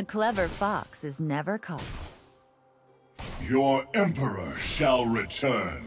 A clever fox is never caught. Your emperor shall return.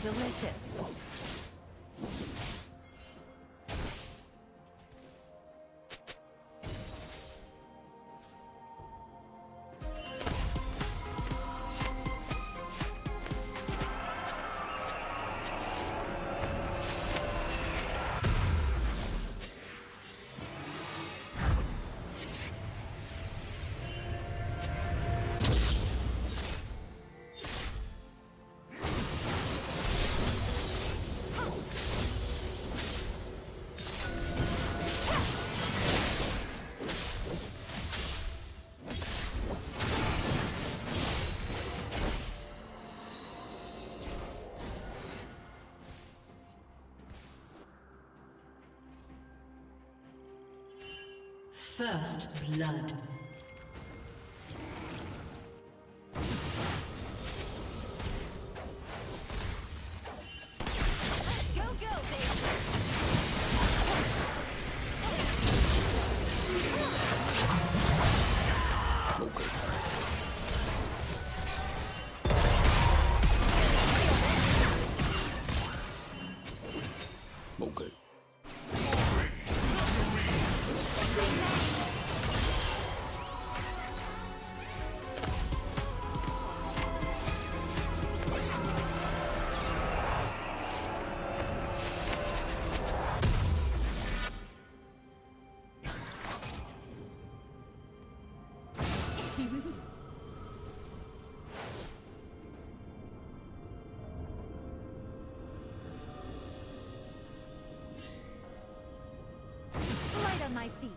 Delicious. First blood. my feet.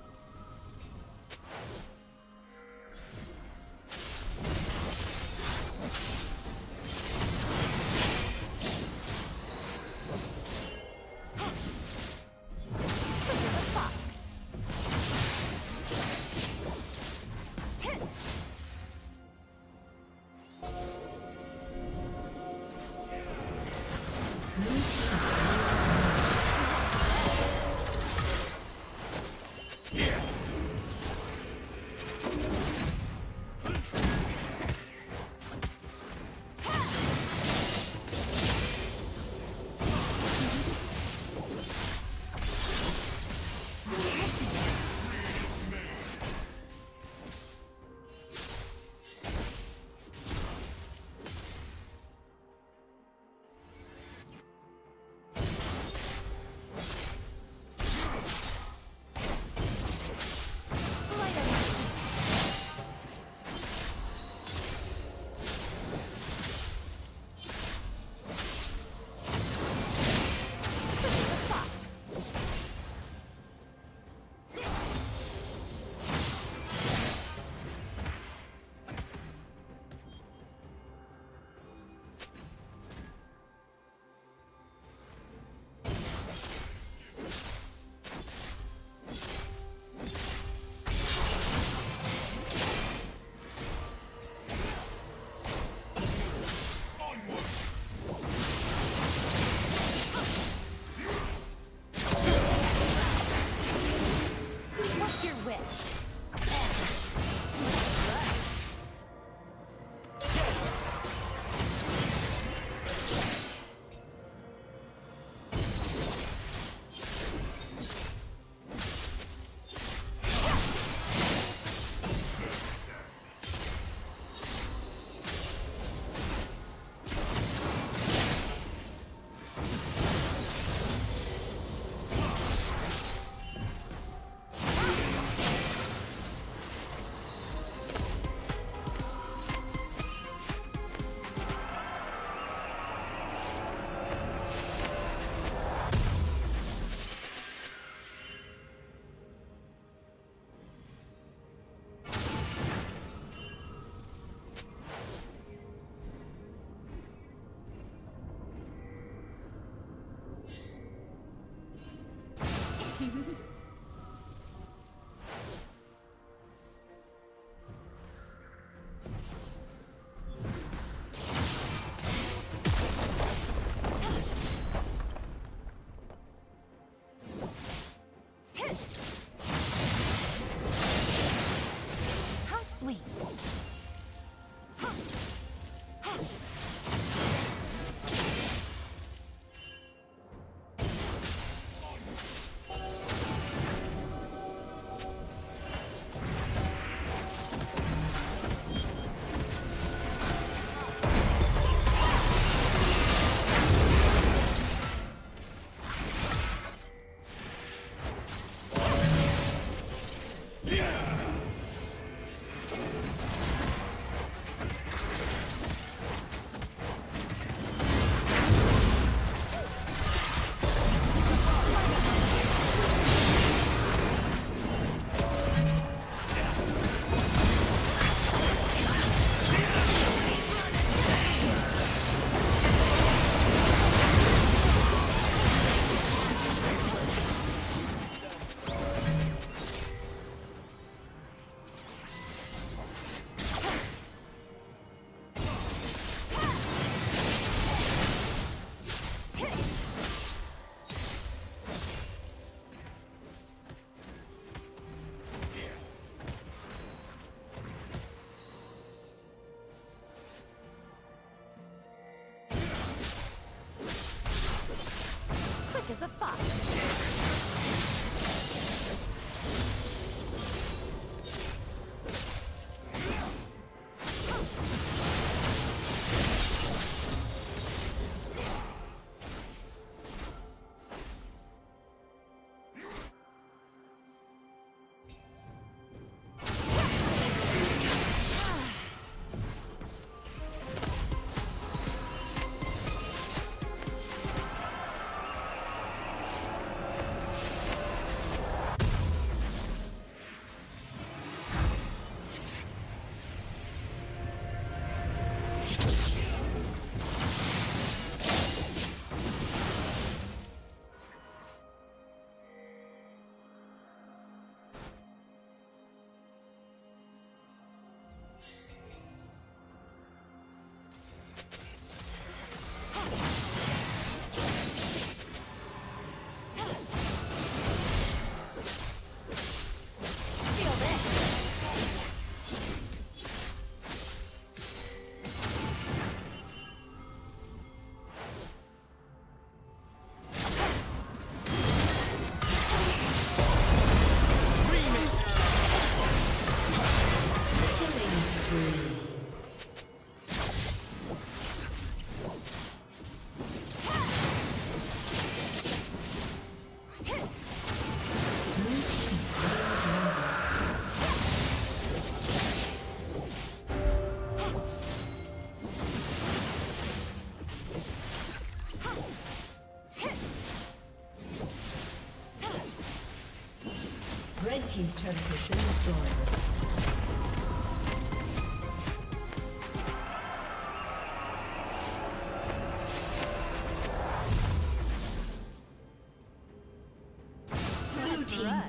team's turret has been destroyed.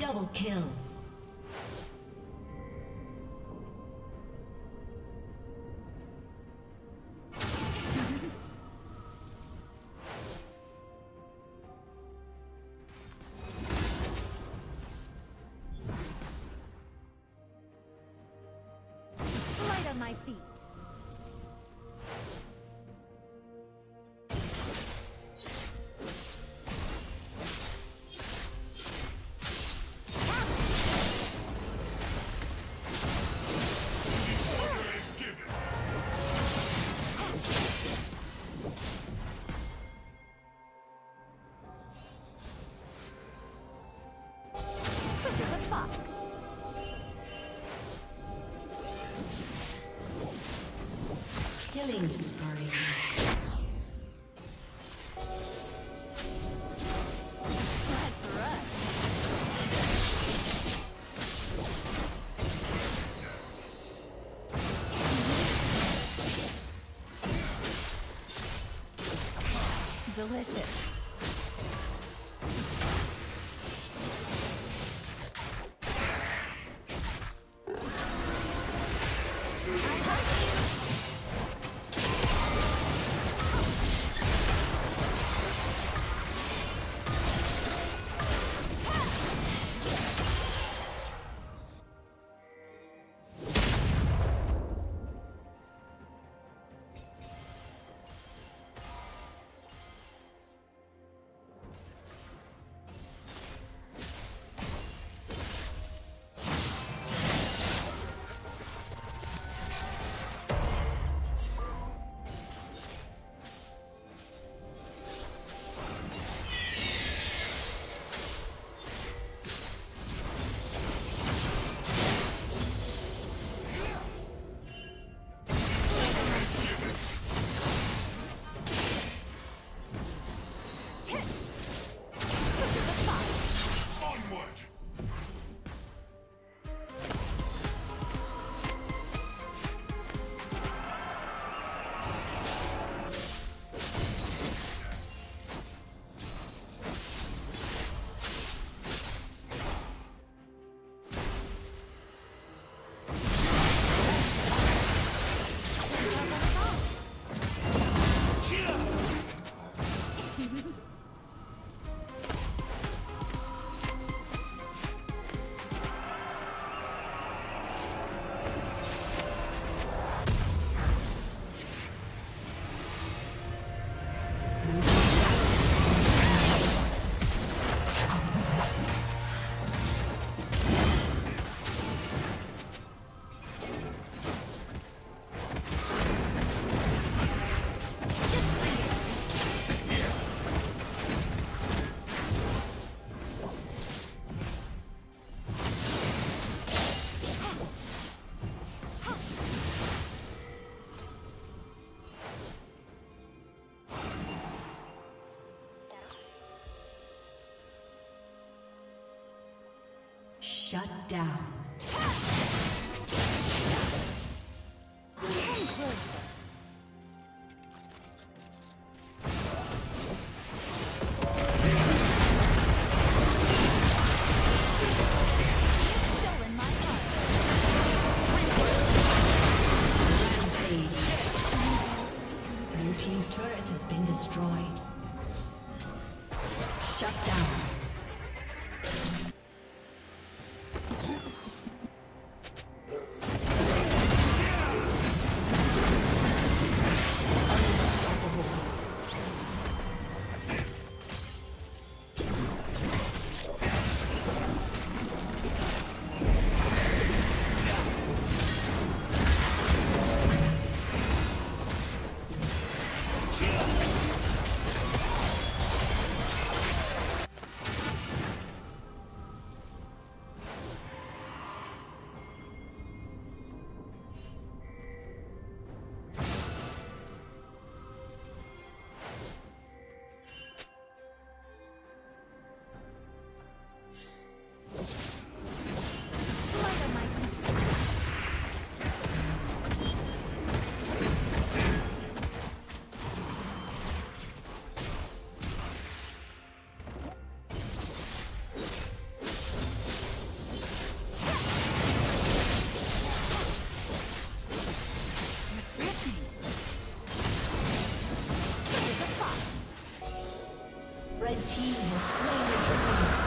Double kill. Light on my feet. Killing spree. That's right. Delicious. Shut down. Red team has slain the dragon.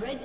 Red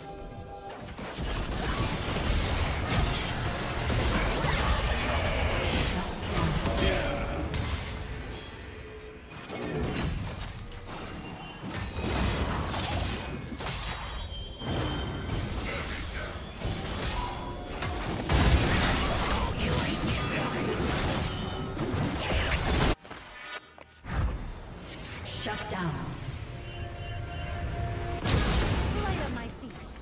Shut down. Light on my feet.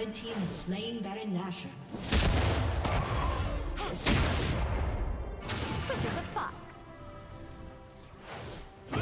Red team has slain Baron Nashor. Blue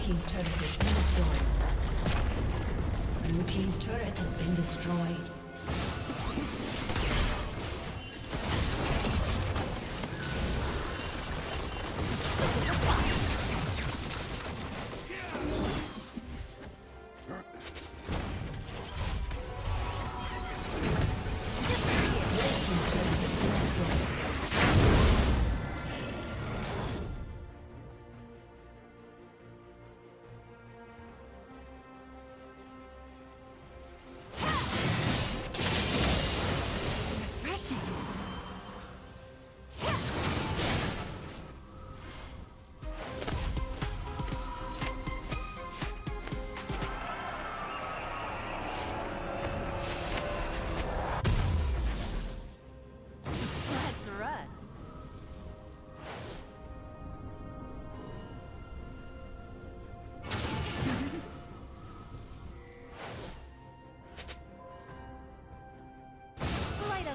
team's turret has been destroyed. Blue team's turret has been destroyed.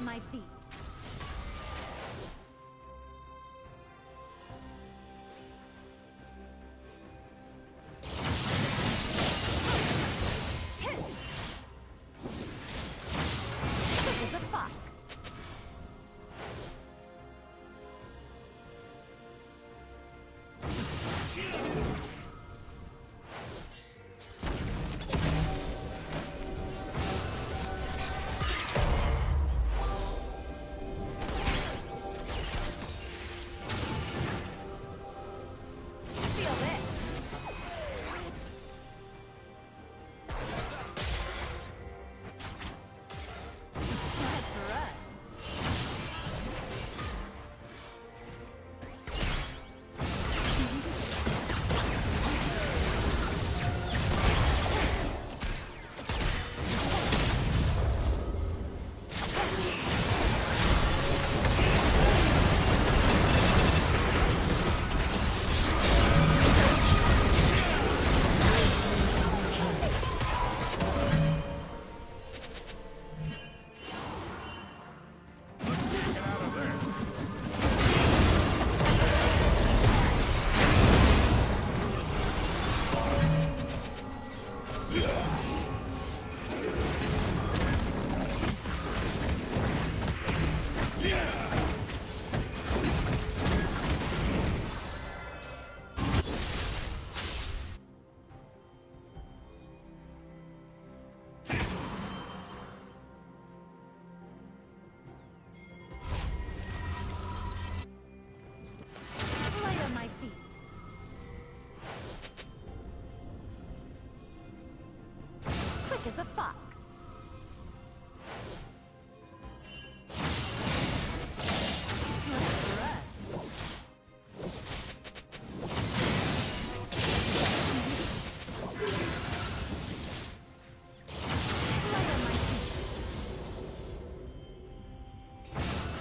My feet. As a fox.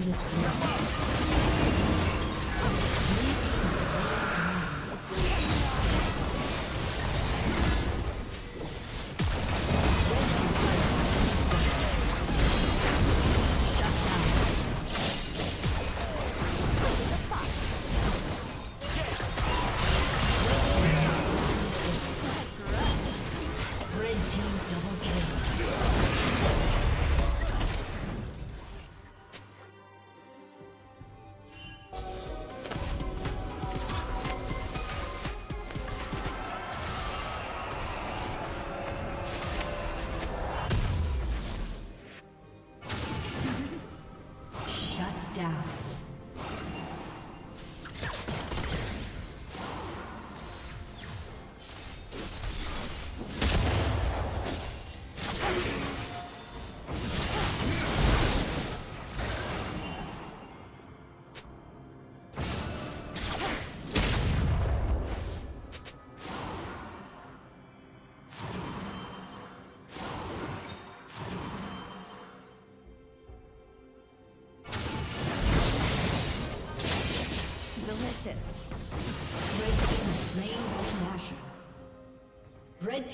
in this world. Red team slain by Nasher. Red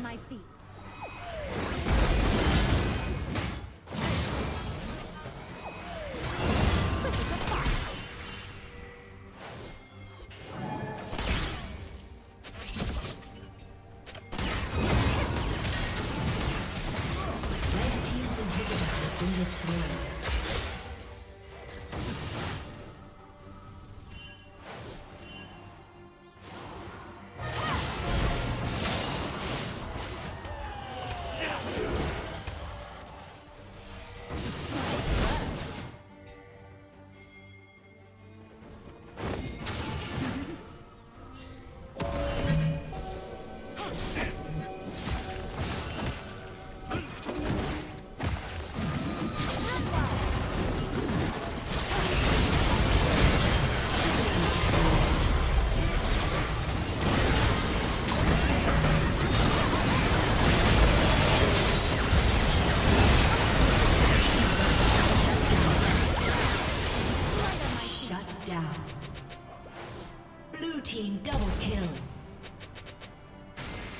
My feet.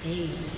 Hey.